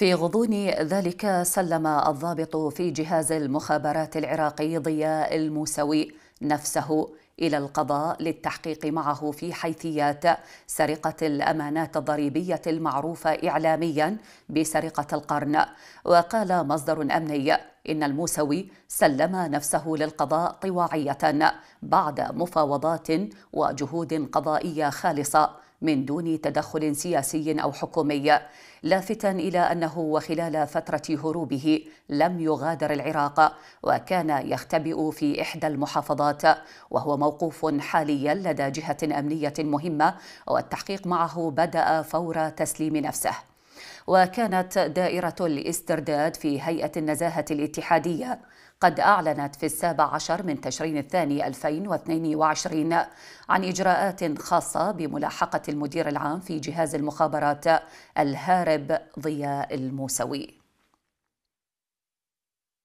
في غضون ذلك سلم الضابط في جهاز المخابرات العراقي ضياء الموسوي نفسه إلى القضاء للتحقيق معه في حيثيات سرقة الأمانات الضريبية المعروفة إعلاميا بسرقة القرن. وقال مصدر أمني إن الموسوي سلم نفسه للقضاء طواعية بعد مفاوضات وجهود قضائية خالصة من دون تدخل سياسي أو حكومي، لافتا إلى أنه وخلال فترة هروبه لم يغادر العراق، وكان يختبئ في إحدى المحافظات، وهو موقوف حاليا لدى جهة أمنية مهمة، والتحقيق معه بدأ فور تسليم نفسه. وكانت دائرة الاسترداد في هيئة النزاهة الاتحادية قد أعلنت في 17 من تشرين الثاني 2022 عن إجراءات خاصة بملاحقة المدير العام في جهاز المخابرات الهارب ضياء الموسوي.